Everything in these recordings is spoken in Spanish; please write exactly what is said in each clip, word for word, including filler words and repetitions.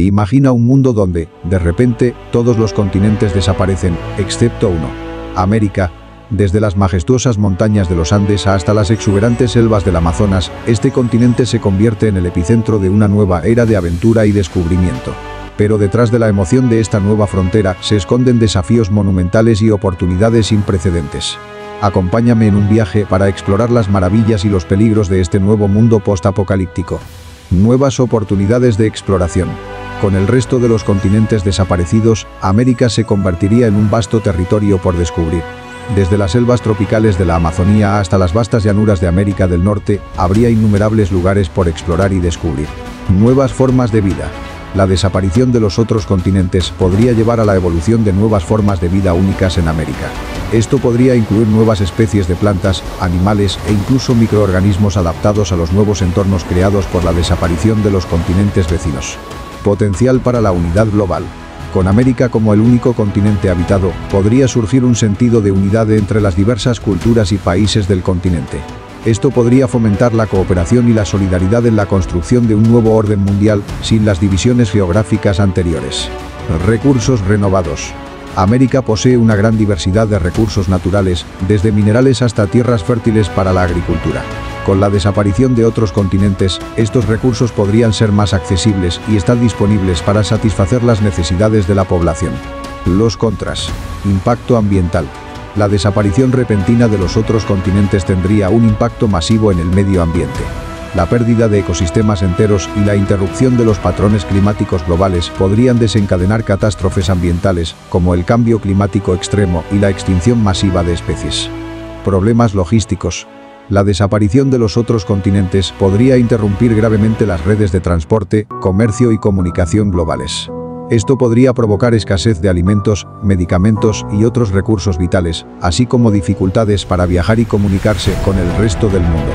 E imagina un mundo donde, de repente, todos los continentes desaparecen, excepto uno. América. Desde las majestuosas montañas de los Andes hasta las exuberantes selvas del Amazonas, este continente se convierte en el epicentro de una nueva era de aventura y descubrimiento. Pero detrás de la emoción de esta nueva frontera se esconden desafíos monumentales y oportunidades sin precedentes. Acompáñame en un viaje para explorar las maravillas y los peligros de este nuevo mundo postapocalíptico. Nuevas oportunidades de exploración. Con el resto de los continentes desaparecidos, América se convertiría en un vasto territorio por descubrir. Desde las selvas tropicales de la Amazonía hasta las vastas llanuras de América del Norte, habría innumerables lugares por explorar y descubrir. Nuevas formas de vida. La desaparición de los otros continentes podría llevar a la evolución de nuevas formas de vida únicas en América. Esto podría incluir nuevas especies de plantas, animales e incluso microorganismos adaptados a los nuevos entornos creados por la desaparición de los continentes vecinos. Potencial para la unidad global. Con América como el único continente habitado, podría surgir un sentido de unidad entre las diversas culturas y países del continente. Esto podría fomentar la cooperación y la solidaridad en la construcción de un nuevo orden mundial, sin las divisiones geográficas anteriores. Recursos renovados. América posee una gran diversidad de recursos naturales, desde minerales hasta tierras fértiles para la agricultura. Con la desaparición de otros continentes, estos recursos podrían ser más accesibles y estar disponibles para satisfacer las necesidades de la población. Los contras. Impacto ambiental. La desaparición repentina de los otros continentes tendría un impacto masivo en el medio ambiente. La pérdida de ecosistemas enteros y la interrupción de los patrones climáticos globales podrían desencadenar catástrofes ambientales, como el cambio climático extremo y la extinción masiva de especies. Problemas logísticos. La desaparición de los otros continentes podría interrumpir gravemente las redes de transporte, comercio y comunicación globales. Esto podría provocar escasez de alimentos, medicamentos y otros recursos vitales, así como dificultades para viajar y comunicarse con el resto del mundo.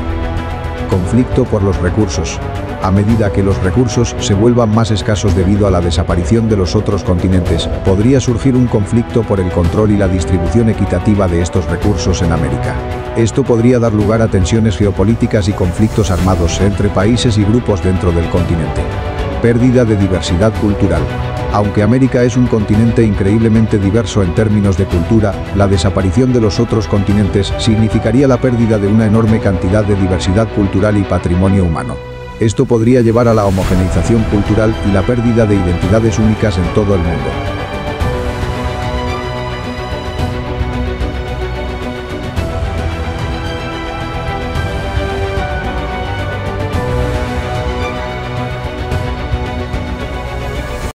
Conflicto por los recursos. A medida que los recursos se vuelvan más escasos debido a la desaparición de los otros continentes, podría surgir un conflicto por el control y la distribución equitativa de estos recursos en América. Esto podría dar lugar a tensiones geopolíticas y conflictos armados entre países y grupos dentro del continente. Pérdida de diversidad cultural. Aunque América es un continente increíblemente diverso en términos de cultura, la desaparición de los otros continentes significaría la pérdida de una enorme cantidad de diversidad cultural y patrimonio humano. Esto podría llevar a la homogeneización cultural y la pérdida de identidades únicas en todo el mundo.